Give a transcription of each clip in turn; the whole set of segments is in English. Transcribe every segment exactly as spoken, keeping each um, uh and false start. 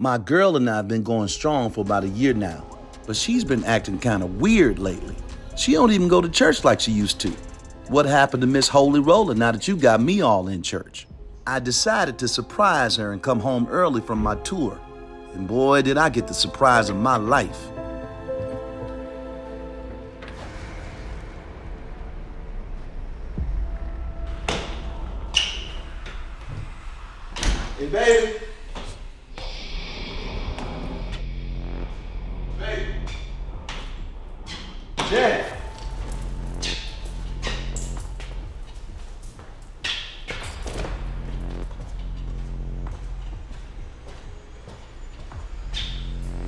My girl and I have been going strong for about a year now, but she's been acting kind of weird lately. She don't even go to church like she used to. What happened to Miss Holy Roller now that you got me all in church? I decided to surprise her and come home early from my tour. And boy, did I get the surprise of my life. Hey, baby. Yeah.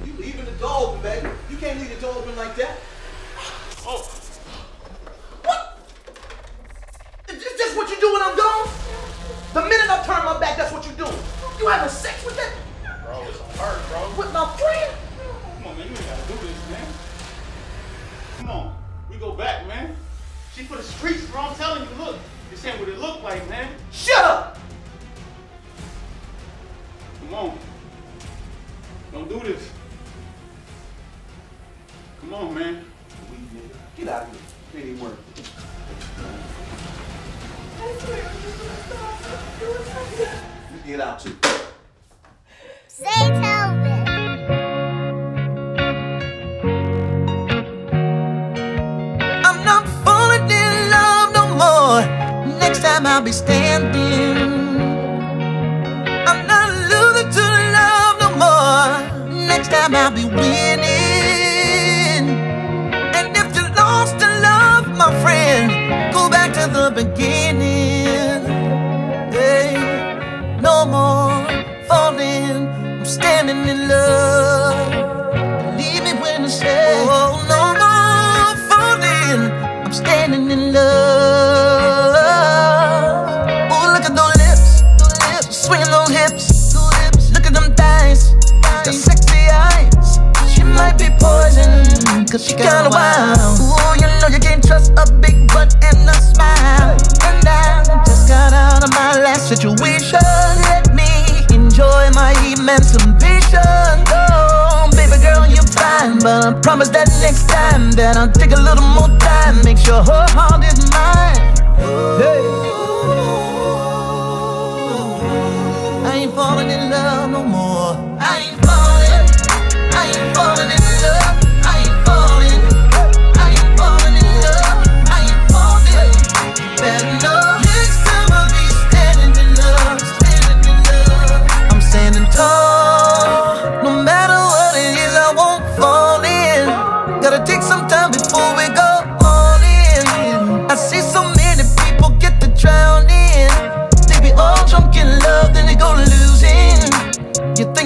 You leaving the door open, baby. You can't leave the door open like that. Oh. What? Is this what you do when I'm gone? The minute I turn my back, that's what you do. You having sex with that? Bro, it's hard, bro. With my friend? Come on, man. You ain't gotta do this, man. Come on, we go back, man. She for the streets, bro. I'm telling you, look. This ain't what it look like, man. Shut up! Come on. Don't do this. Come on, man. Get out of here. It ain't work. You get out, too. Say Calvin. I'll be standing. I'm not losing to love no more. Next time I'll be winning. And if you lost to love, my friend, go back to the beginning. Hey, no more falling. I'm standing in love. Believe me when I say, oh, no more falling. I'm standing in love. Cause she kinda wild. Ooh, you know you can't trust a big butt and a smile. And I just got out of my last situation. Let me enjoy my emancipation. Oh, baby girl, you're fine, but I promise that next time that I'll take a little more time. Make sure her heart is mine. Hey. I ain't falling in love no more. I ain't falling. I ain't falling in love.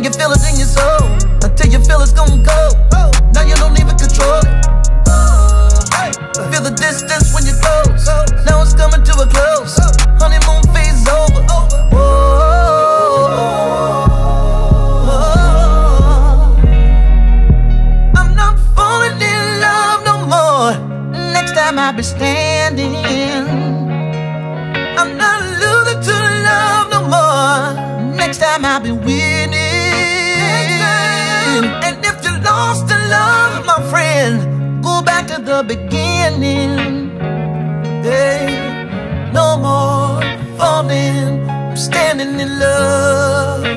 You feel it in your soul until you feel it's gonna go. Now you don't even control it. Feel the distance when you close. Now it's coming to a close. Honeymoon phase is over. Whoa. Oh. I'm not falling in love no more. Next time I'll be standing. I'm not losing to love no more. Next time I'll be winning. And if you lost in love, my friend, go back to the beginning. Hey, no more falling. I'm standing in love.